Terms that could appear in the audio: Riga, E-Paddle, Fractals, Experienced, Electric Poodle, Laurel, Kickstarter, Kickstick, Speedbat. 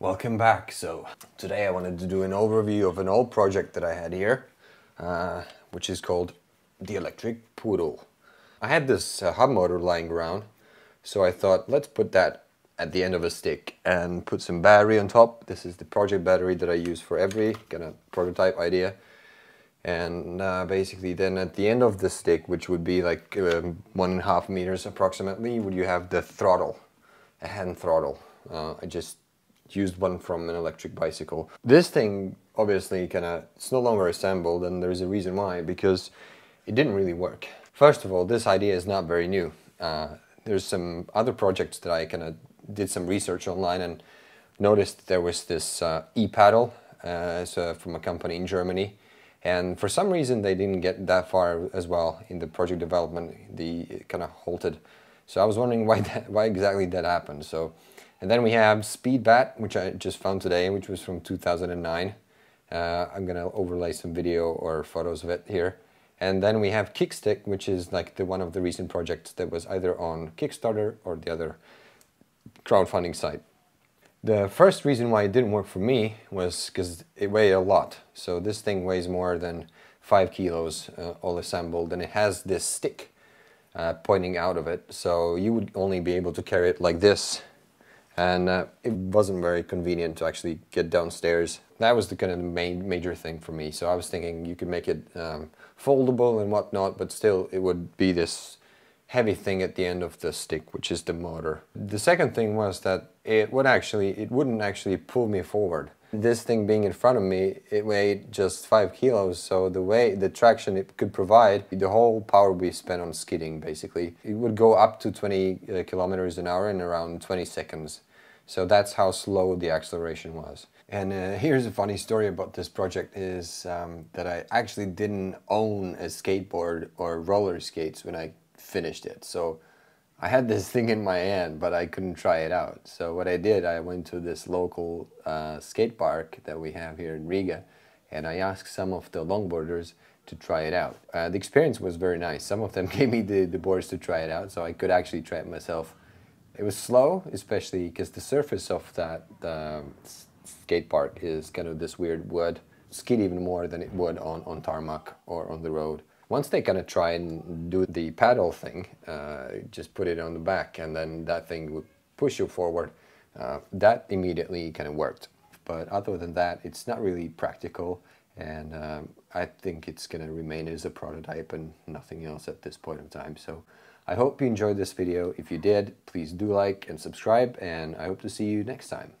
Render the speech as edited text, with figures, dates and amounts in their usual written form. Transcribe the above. Welcome back. So today I wanted to do an overview of an old project that I had here, which is called the Electric Poodle. I had this hub motor lying around, so I thought let's put that at the end of a stick and put some battery on top. This is the project battery that I use for every kind of prototype idea. And basically then at the end of the stick, which would be like 1.5 meters approximately, would you have the throttle, a hand throttle. I just used one from an electric bicycle. This thing obviously it's no longer assembled, and there's a reason why, because it didn't really work. First of all, this idea is not very new. There's some other projects that I did some research online and noticed there was this E-Paddle from a company in Germany. And for some reason, they didn't get that far as well in the project development. It kind of halted. So I was wondering why exactly that happened. So, and then we have Speedbat, which I just found today, which was from 2009. I'm gonna overlay some video or photos of it here. And then we have Kickstick, which is like one of the recent projects that was either on Kickstarter or the other crowdfunding site. The first reason why it didn't work for me was because it weighed a lot. So this thing weighs more than 5 kilos all assembled, and it has this stick pointing out of it. So you would only be able to carry it like this, and it wasn't very convenient to actually get downstairs. That was the kind of major thing for me. So I was thinking you could make it foldable and whatnot, but still it would be this heavy thing at the end of the stick, which is the motor. The second thing was that it wouldn't actually pull me forward. This thing being in front of me, it weighed just 5 kilos, so the traction it could provide, the whole power would be spent on skidding basically. It would go up to 20 kilometers an hour in around 20 seconds. So that's how slow the acceleration was. And here's a funny story about this project is that I actually didn't own a skateboard or roller skates when I finished it. So I had this thing in my hand, but I couldn't try it out. So what I did, I went to this local skate park that we have here in Riga, and I asked some of the longboarders to try it out. The experience was very nice. Some of them gave me the boards to try it out, so I could actually try it myself. It was slow, especially because the surface of that skate park is kind of this weird wood. Skid even more than it would on tarmac or on the road. Once they try and do the paddle thing, just put it on the back and then that thing would push you forward. That immediately worked. But other than that, it's not really practical, and I think it's gonna remain as a prototype and nothing else at this point in time. So I hope you enjoyed this video. If you did, please do like and subscribe, and I hope to see you next time.